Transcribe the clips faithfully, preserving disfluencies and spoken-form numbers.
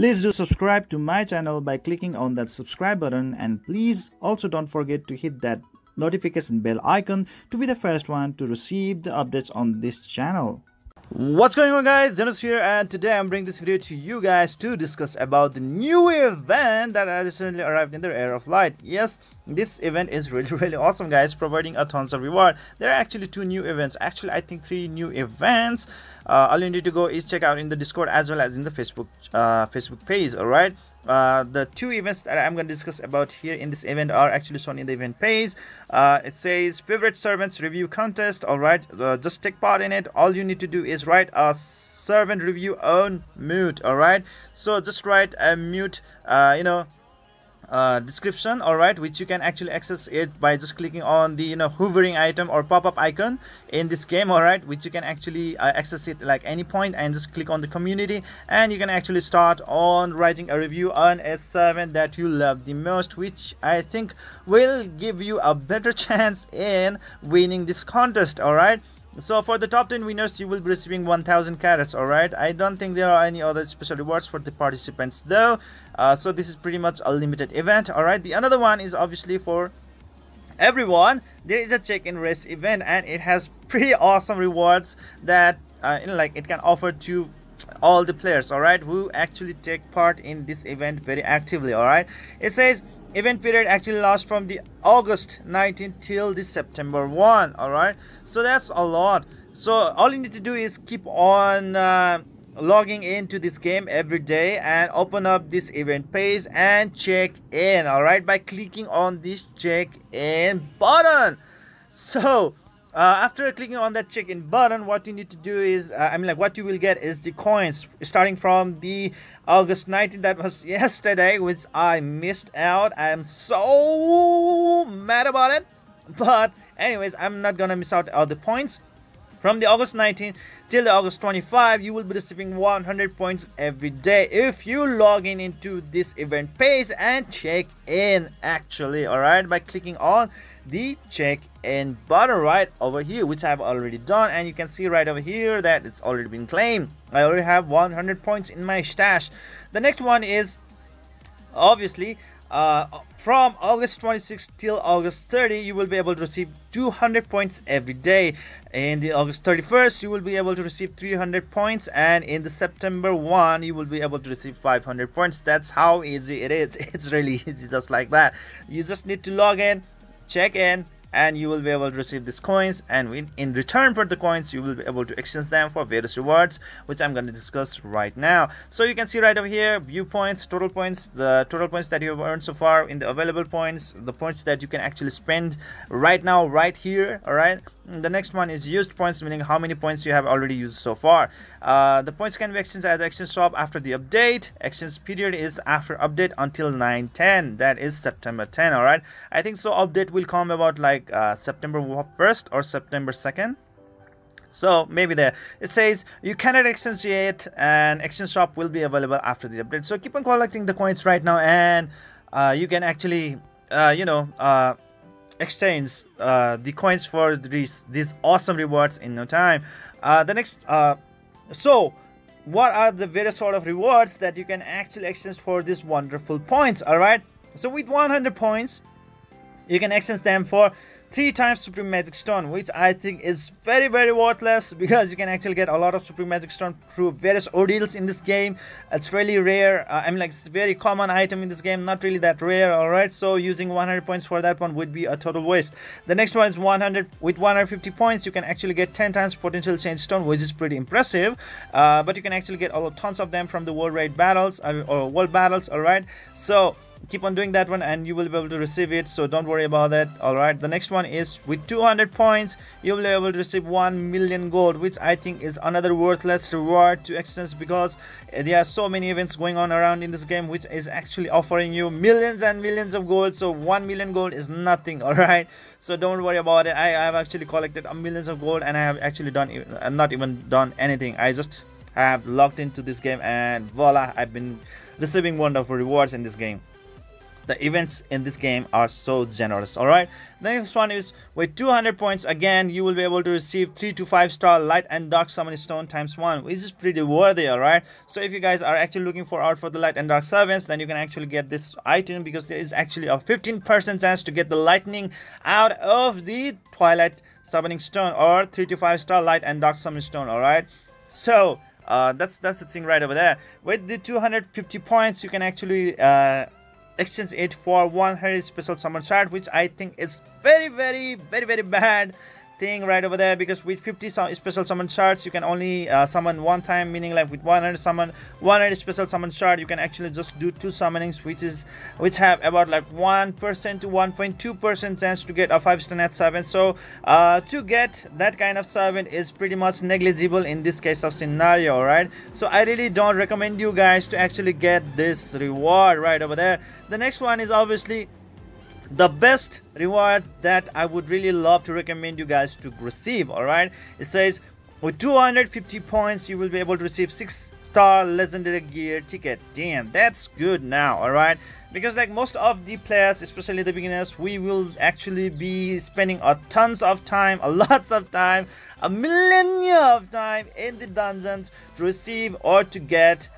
Please do subscribe to my channel by clicking on that subscribe button, and please also don't forget to hit that notification bell icon to be the first one to receive the updates on this channel. What's going on, guys? Zenos here, and today I'm bringing this video to you guys to discuss about the new event that I recently arrived in the Heir of Light. Yes, this event is really really awesome, guys, providing a tons of reward. There are actually two new events, actually I think three new events. Uh, all you need to go is check out in the Discord as well as in the Facebook uh, Facebook page. All right, uh, the two events that I'm going to discuss about here in this event are actually shown in the event page. Uh, it says favorite servants review contest. All right, uh, just take part in it. All you need to do is write a servant review on mute. All right, so just write a mute, uh, you know, Uh, description, all right, which you can actually access it by just clicking on the you know hovering item or pop-up icon in this game, all right, which you can actually uh, access it like any point, and just click on the community, and you can actually start on writing a review on a servant that you love the most, which I think will give you a better chance in winning this contest. All right, so for the top ten winners, you will be receiving one thousand carats. All right, I don't think there are any other special rewards for the participants though. Uh, so this is pretty much a limited event. All right, the another one is obviously for everyone. There is a check-in race event, and it has pretty awesome rewards that uh, you know, like it can offer to all the players. All right, who actually take part in this event very actively. All right, it says event period actually lasts from the August nineteenth till the September first. All right, so that's a lot. So all you need to do is keep on uh, logging into this game every day, and open up this event page and check in, all right, by clicking on this check in button. So uh, after clicking on that check in button, what you need to do is uh, I mean like what you will get is the coins starting from the August nineteenth, that was yesterday, which I missed out. I am so mad about it, but anyways, I'm not gonna miss out all the points. From the August nineteenth till the August twenty-fifth, you will be receiving one hundred points every day if you log in into this event page and check in actually, all right, by clicking on the check in button right over here, which I've already done, and you can see right over here that it's already been claimed. I already have one hundred points in my stash. The next one is obviously uh from August twenty-sixth till August thirtieth, you will be able to receive two hundred points every day. In the August thirty-first, you will be able to receive three hundred points, and in the September first, you will be able to receive five hundred points. That's how easy it is. It's really easy, just like that. You just need to log in, check in, and you will be able to receive these coins, and in return for the coins, you will be able to exchange them for various rewards, which I'm going to discuss right now. So you can see right over here, view points, total points, the total points that you have earned so far, in the available points, the points that you can actually spend right now right here. All right, the next one is used points, meaning how many points you have already used so far. Uh, the points can be exchanged at the exchange shop after the update. Exchange period is after update until nine ten, that is September tenth. All right, I think so update will come about like uh, September first or September second, so maybe there. It says you cannot exchange yet, and exchange shop will be available after the update. So keep on collecting the coins right now, and uh, you can actually uh, you know uh, exchange uh, the coins for these these awesome rewards in no time. Uh, the next, uh, so what are the various sort of rewards that you can actually exchange for these wonderful points? All right, so with one hundred points, you can exchange them for three times Supreme Magic Stone, which I think is very very worthless, because you can actually get a lot of Supreme Magic Stone through various ordeals in this game. It's really rare. uh, I mean like it's a very common item in this game, not really that rare. All right, so using one hundred points for that one would be a total waste. The next one is one hundred. With one hundred fifty points, you can actually get ten times Potential Change Stone, which is pretty impressive, uh, but you can actually get all tons of them from the world raid battles or, or world battles. All right, so keep on doing that one, and you will be able to receive it, so don't worry about that. All right, the next one is with two hundred points, you will be able to receive one million gold, which I think is another worthless reward to exchange, because there are so many events going on around in this game which is actually offering you millions and millions of gold. So one million gold is nothing. All right, so don't worry about it. I have actually collected millions of gold, and I have actually done I'm not even done anything. I just have logged into this game, and voila, I've been receiving wonderful rewards in this game. The events in this game are so generous. All right, the next one is with two hundred points. Again, you will be able to receive three to five star light and dark summoning stone times one, which is pretty worthy. All right, so if you guys are actually looking for out for the light and dark servants, then you can actually get this item, because there is actually a fifteen percent chance to get the lightning out of the twilight summoning stone or three to five star light and dark summoning stone. All right, so uh that's that's the thing right over there. With the two hundred fifty points, you can actually uh exchange it for one hundred special summon shard, which I think is very very very very bad thing right over there, because with fifty special summon shards you can only uh, summon one time, meaning like with one hundred summon one hundred special summon shard you can actually just do two summonings, which is which have about like one percent to one point two percent chance to get a five star net servant. So uh to get that kind of servant is pretty much negligible in this case of scenario. All right, so I really don't recommend you guys to actually get this reward right over there. The next one is obviously the best reward that I would really love to recommend you guys to receive. All right, it says with two hundred fifty points you will be able to receive six star legendary gear ticket. Damn, that's good now. All right, because like most of the players, especially the beginners, we will actually be spending a tons of time, a lots of time, a millennia of time in the dungeons to receive or to get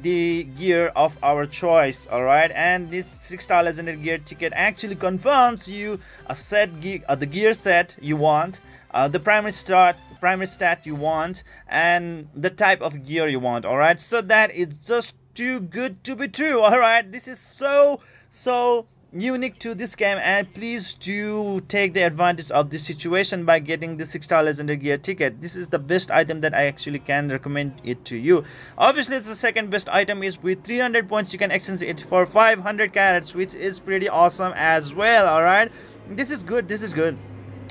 the gear of our choice. All right, and this six star legendary gear ticket actually confirms you a set gear, uh, the gear set you want, uh, the primary start primary stat you want, and the type of gear you want. All right, so that is just too good to be true. All right, this is so so unique to this game, and please do take the advantage of this situation by getting the six star legendary gear ticket. This is the best item that I actually can recommend it to you. Obviously the second best item is with three hundred points you can exchange it for five hundred carats, which is pretty awesome as well. All right, this is good, this is good,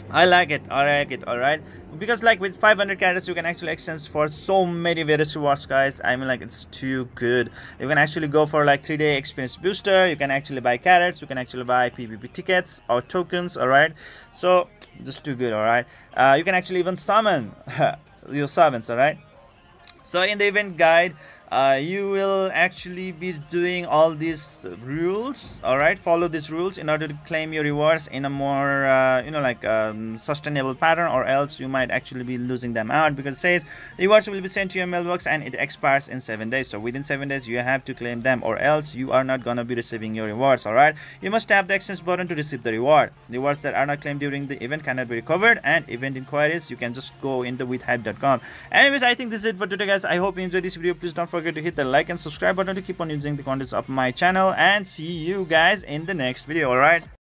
I like it, I like it. All right, because like with five hundred carats you can actually exchange for so many various rewards, guys. I mean, like, it's too good. You can actually go for like three day experience booster, you can actually buy carats, you can actually buy PvP tickets or tokens. All right, so just too good. All right, uh, you can actually even summon your servants. All right, so in the event guide uh, you will actually be doing all these rules. All right, follow these rules in order to claim your rewards in a more uh, you know like um, sustainable pattern, or else you might actually be losing them out, because it says rewards will be sent to your mailbox and it expires in seven days. So within seven days you have to claim them, or else you are not gonna be receiving your rewards. All right, you must tap the exchange button to receive the reward. Rewards that are not claimed during the event cannot be recovered, and event inquiries you can just go into with hype dot com. Anyways, I think this is it for today, guys. I hope you enjoyed this video. Please don't forget forget to hit the like and subscribe button to keep on using the contents of my channel, and see you guys in the next video. All right.